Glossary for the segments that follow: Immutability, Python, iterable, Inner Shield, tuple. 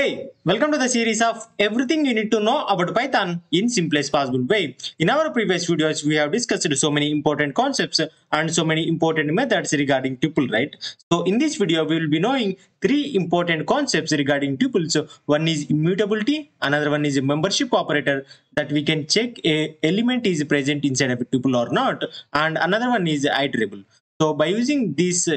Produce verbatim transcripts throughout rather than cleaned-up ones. Hey, welcome to the series of everything you need to know about Python in simplest possible way. In our previous videos, we have discussed so many important concepts and so many important methods regarding tuple, right? So in this video, we will be knowing three important concepts regarding tuples. One is immutability, another one is a membership operator that we can check a element is present inside of a tuple or not, and another one is iterable. So by using these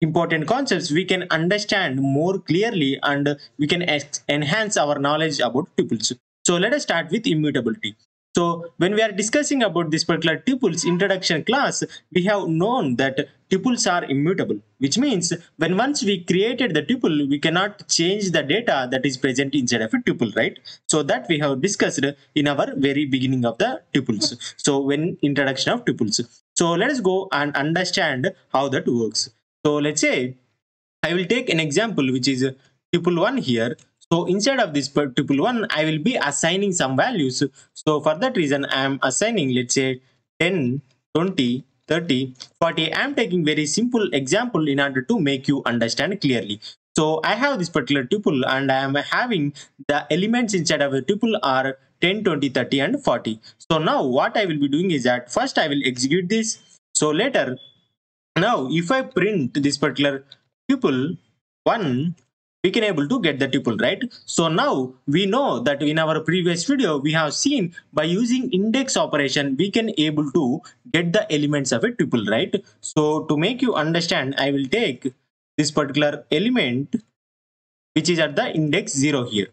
important concepts, we can understand more clearly and we can enhance our knowledge about tuples. So let us start with immutability. So when we are discussing about this particular tuples introduction class, we have known that tuples are immutable, which means when once we created the tuple, we cannot change the data that is present inside of a tuple, right? So that we have discussed in our very beginning of the tuples. So when introduction of tuples. So let us go and understand how that works. So let's say I will take an example which is tuple one here. So inside of this tuple one, I will be assigning some values. So for that reason, I am assigning, let's say ten, twenty, thirty, forty. I am taking very simple example in order to make you understand clearly. So I have this particular tuple and I am having the elements inside of a tuple are ten, twenty, thirty and forty. So now what I will be doing is that first I will execute this. So later, now if I print this particular tuple one, we can able to get the tuple, right? So now we know that in our previous video, we have seen by using index operation, we can able to get the elements of a tuple, right? So to make you understand, I will take this particular element, which is at the index zero here.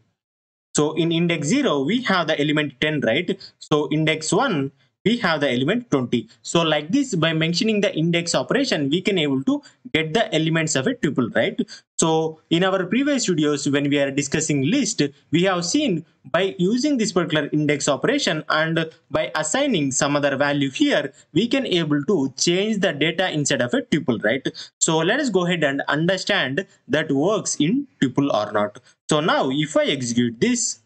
So in index zero, we have the element ten, right? So index one, we have the element twenty. So like this, by mentioning the index operation, we can able to get the elements of a tuple, right? So in our previous videos, when we are discussing list, we have seen by using this particular index operation and by assigning some other value here, we can able to change the data inside of a tuple, right? So let us go ahead and understand that works in tuple or not. So now if I execute this,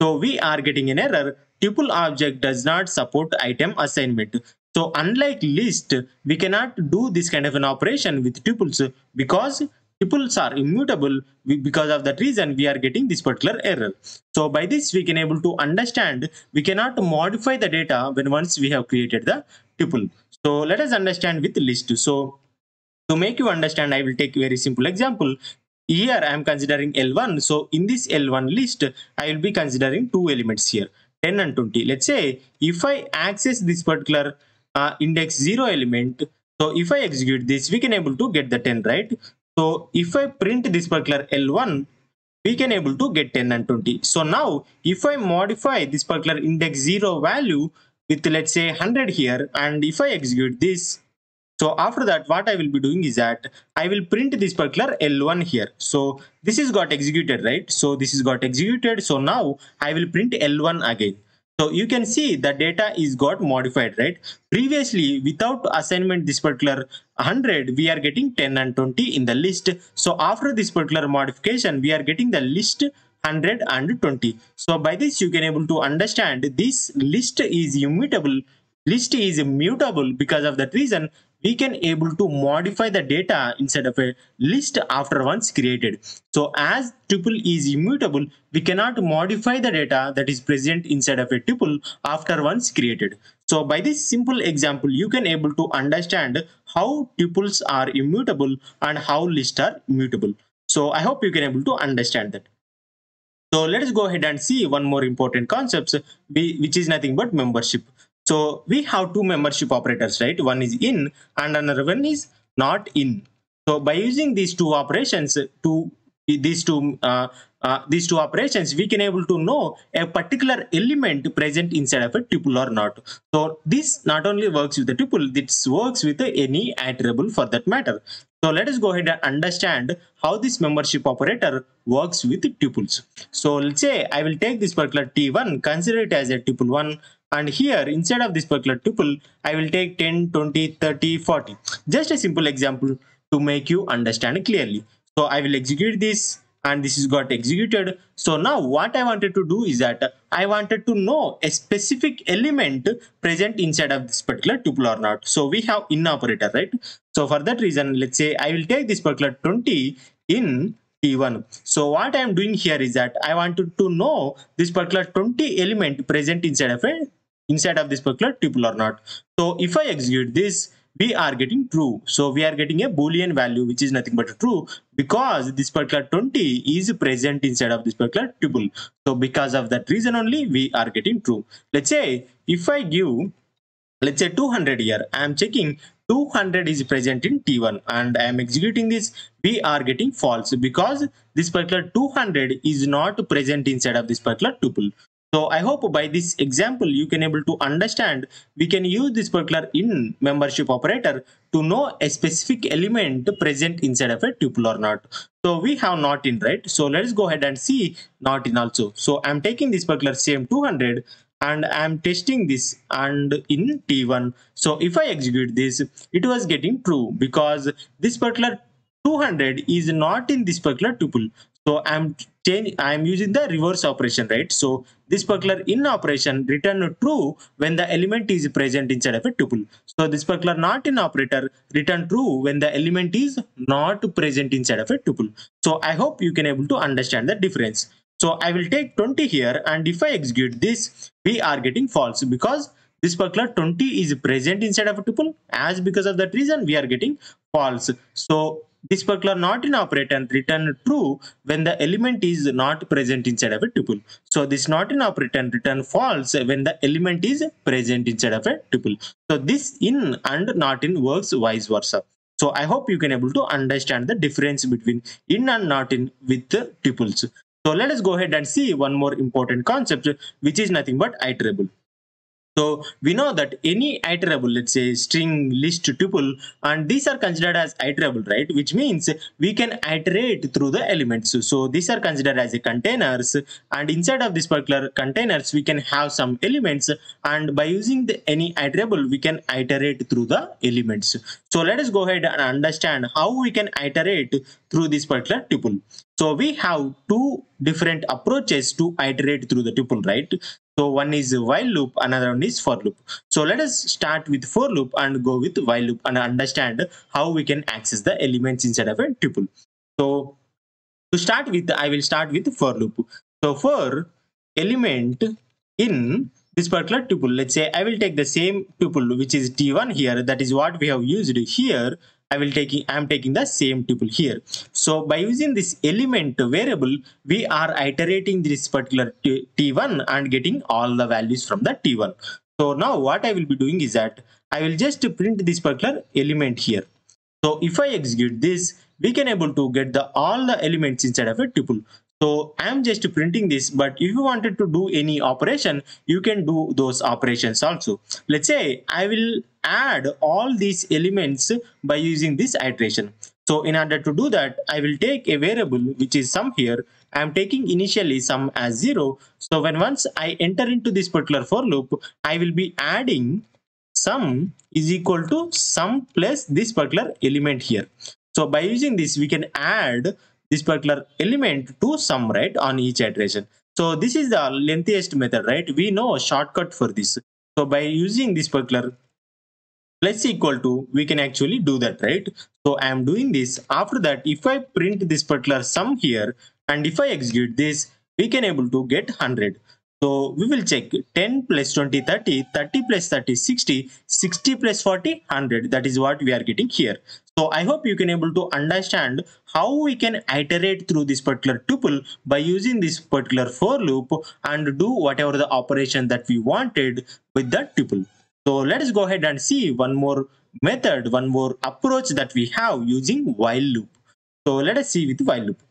so we are getting an error. Tuple object does not support item assignment. So unlike list, we cannot do this kind of an operation with tuples because tuples are immutable. Because of that reason, we are getting this particular error. So by this, we can able to understand we cannot modify the data when once we have created the tuple. So let us understand with list. So to make you understand, I will take a very simple example. Here I am considering L one. So in this L one list, I will be considering two elements here, ten and twenty. Let's say if I access this particular uh, index zero element, so if I execute this, we can able to get the ten, right? So if I print this particular L one, we can able to get ten and twenty. So now if I modify this particular index zero value with, let's say one hundred here, and if I execute this, so after that, what I will be doing is that I will print this particular L one here. So this is got executed, right? So this is got executed. So now I will print L one again. So you can see the data is got modified, right? Previously, without assignment this particular one hundred, we are getting ten and twenty in the list. So after this particular modification, we are getting the list one hundred and twenty. So by this, you can able to understand this list is immutable. List is mutable. Because of that reason, we can able to modify the data inside of a list after once created. So as tuple is immutable, we cannot modify the data that is present inside of a tuple after once created. So by this simple example, you can able to understand how tuples are immutable and how lists are mutable. So I hope you can able to understand that. So let us go ahead and see one more important concept, which is nothing but membership. So we have two membership operators, right? One is in and another one is not in. So by using these two operations, to these two uh, uh, these two operations, we can able to know a particular element present inside of a tuple or not. So this not only works with the tuple, this works with any iterable for that matter. So let us go ahead and understand how this membership operator works with tuples. So let's say I will take this particular T one, consider it as a tuple one. And here inside of this particular tuple, I will take ten, twenty, thirty, forty. Just a simple example to make you understand clearly. So I will execute this and this is got executed. So now what I wanted to do is that I wanted to know a specific element present inside of this particular tuple or not. So we have in operator, right? So for that reason, let's say I will take this particular twenty in T one. So what I am doing here is that I wanted to know this particular twenty element present inside of a inside of this particular tuple or not. So if I execute this, we are getting true. So we are getting a Boolean value which is nothing but a true, because this particular twenty is present inside of this particular tuple. So because of that reason only we are getting true. Let's say if I give, let's say two hundred here, I am checking two hundred is present in T one and I am executing this, we are getting false because this particular two hundred is not present inside of this particular tuple. So I hope by this example you can able to understand we can use this particular in membership operator to know a specific element present inside of a tuple or not. So we have not in, right? So let's go ahead and see not in also. So I'm taking this particular same two hundred and I'm testing this and in T one. So if I execute this, it was getting true because this particular two hundred is not in this particular tuple. So I'm change, I'm using the reverse operation, right? So this particular in operation return true when the element is present inside of a tuple. So this particular not in operator return true when the element is not present inside of a tuple. So I hope you can able to understand the difference. So I will take twenty here, and if I execute this, we are getting false because this particular twenty is present inside of a tuple. As because of that reason, we are getting false. So this particular not in operator return true when the element is not present inside of a tuple. So this not in operator return false when the element is present inside of a tuple. So this in and not in works vice versa. So I hope you can able to understand the difference between in and not in with the tuples. So let us go ahead and see one more important concept, which is nothing but iterable. So we know that any iterable, let's say string, list, tuple, and these are considered as iterable, right? Which means we can iterate through the elements. So these are considered as a containers, and inside of this particular containers, we can have some elements, and by using the any iterable, we can iterate through the elements. So let us go ahead and understand how we can iterate through this particular tuple. So we have two different approaches to iterate through the tuple, right? So one is while loop, another one is for loop. So let us start with for loop and go with while loop and understand how we can access the elements inside of a tuple. So to start with, I will start with for loop. So for element in this particular tuple, let's say I will take the same tuple which is T one here, that is what we have used here. I will taking I am taking the same tuple here. So by using this element variable, we are iterating this particular T one and getting all the values from the T one. So now what I will be doing is that I will just print this particular element here. So if I execute this, we can able to get the all the elements inside of a tuple. So I am just printing this, but if you wanted to do any operation, you can do those operations also. Let's say I will add all these elements by using this iteration. So in order to do that, I will take a variable which is sum here. I am taking initially sum as zero. So when once I enter into this particular for loop, I will be adding sum is equal to sum plus this particular element here. So by using this, we can add this particular element to sum, right, on each iteration. So this is the lengthiest method, right? We know a shortcut for this. So by using this particular plus equal to, we can actually do that, right? So I am doing this. After that, if I print this particular sum here, and if I execute this, we can able to get one hundred. So we will check ten plus twenty, thirty, thirty plus thirty, sixty, sixty plus forty, one hundred. That is what we are getting here. So I hope you can able to understand how we can iterate through this particular tuple by using this particular for loop and do whatever the operation that we wanted with that tuple. So let us go ahead and see one more method, one more approach that we have using while loop. So let us see with while loop.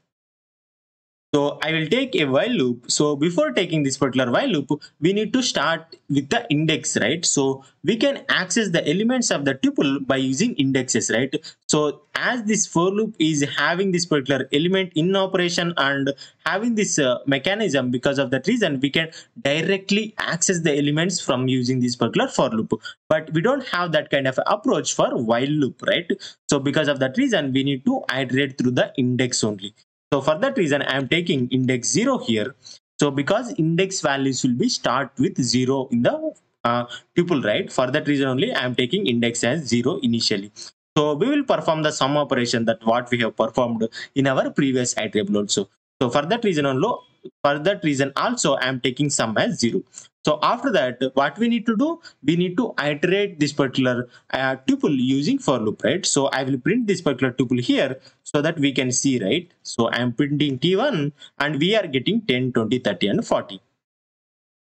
So I will take a while loop. So before taking this particular while loop, we need to start with the index, right? So we can access the elements of the tuple by using indexes, right? So as this for loop is having this particular element in operation and having this uh, mechanism, because of that reason, we can directly access the elements from using this particular for loop. But we don't have that kind of approach for while loop, right? So because of that reason, we need to iterate through the index only. So for that reason, I am taking index zero here. So because index values will be start with zero in the uh, tuple, right? For that reason only, I am taking index as zero initially. So we will perform the sum operation that what we have performed in our previous iterable also. So for that reason also, for that reason also I am taking sum as zero. So after that, what we need to do, we need to iterate this particular uh, tuple using for loop, right? So I will print this particular tuple here so that we can see, right? So I am printing T one and we are getting ten, twenty, thirty and forty.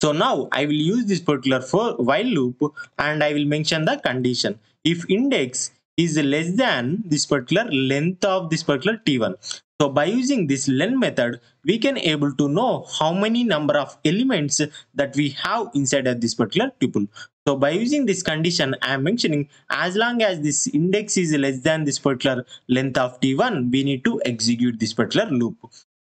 So now I will use this particular for while loop and I will mention the condition. If index is less than this particular length of this particular T one. So by using this len method, we can able to know how many number of elements that we have inside of this particular tuple. So by using this condition, I am mentioning as long as this index is less than this particular length of T one, we need to execute this particular loop.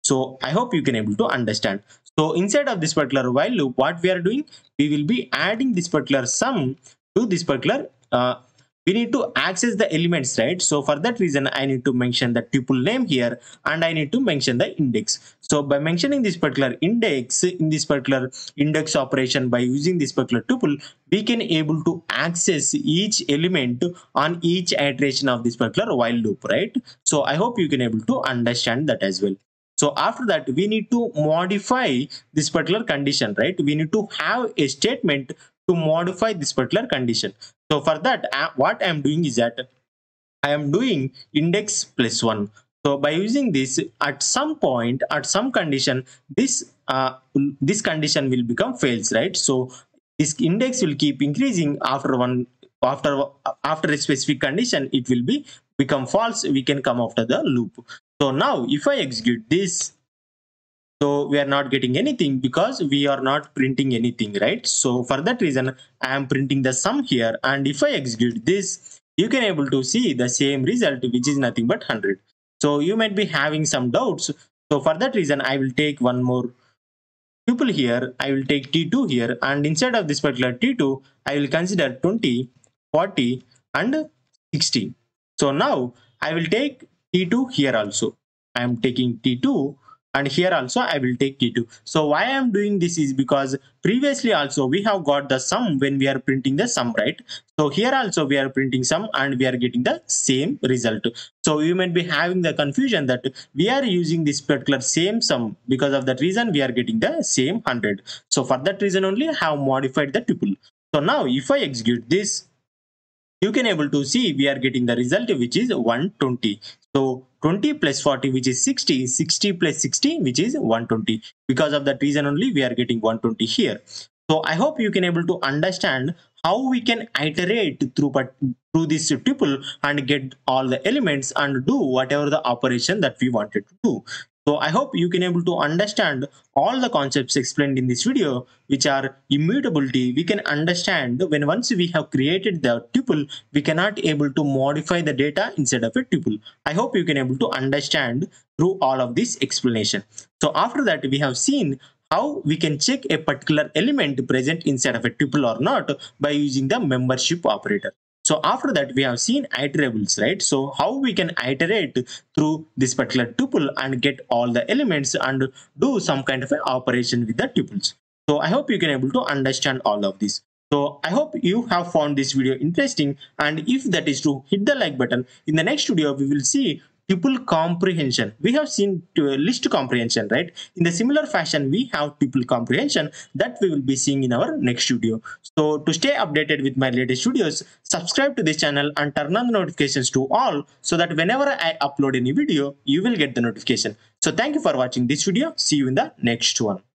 So I hope you can able to understand. So inside of this particular while loop, what we are doing, we will be adding this particular sum to this particular uh, we need to access the elements, right? So for that reason, I need to mention the tuple name here and I need to mention the index. So by mentioning this particular index in this particular index operation, by using this particular tuple, we can able to access each element on each iteration of this particular while loop, right? So I hope you can able to understand that as well. So after that, we need to modify this particular condition, right? We need to have a statement to modify this particular condition. So for that, uh, what I am doing is that I am doing index plus one. So by using this, at some point, at some condition, this uh, this condition will become fails, right? So this index will keep increasing after one after after a specific condition, it will be become false. We can come after the loop. So now if I execute this, so we are not getting anything because we are not printing anything, right? So for that reason, I am printing the sum here. And if I execute this, you can able to see the same result, which is nothing but one hundred. So you might be having some doubts. So for that reason, I will take one more tuple here. I will take T two here. And inside of this particular T two, I will consider twenty, forty and sixty. So now I will take T two here also. I am taking T two. And here also I will take T two. So why I am doing this is because previously also we have got the sum when we are printing the sum, right? So here also we are printing sum and we are getting the same result. So you might be having the confusion that we are using this particular same sum, because of that reason we are getting the same one hundred. So for that reason only I have modified the tuple. So now if I execute this, you can able to see we are getting the result, which is one hundred twenty. So twenty plus forty, which is sixty, sixty plus sixty, which is one hundred twenty. Because of that reason only we are getting one hundred twenty here. So I hope you can able to understand how we can iterate through, through this tuple and get all the elements and do whatever the operation that we wanted to do. So I hope you can able to understand all the concepts explained in this video, which are immutability. We can understand when once we have created the tuple, we cannot able to modify the data inside of a tuple. I hope you can able to understand through all of this explanation. So after that, we have seen how we can check a particular element present inside of a tuple or not by using the membership operator. So after that, we have seen iterables, right? So how we can iterate through this particular tuple and get all the elements and do some kind of an operation with the tuples. So I hope you can able to understand all of this. So I hope you have found this video interesting. And if that is true, hit the like button. In the next video, we will see tuple comprehension. We have seen list comprehension, right? In the similar fashion, we have tuple comprehension that we will be seeing in our next video. So to stay updated with my latest videos, subscribe to this channel and turn on the notifications to all, so that whenever I upload any video, you will get the notification. So thank you for watching this video. See you in the next one.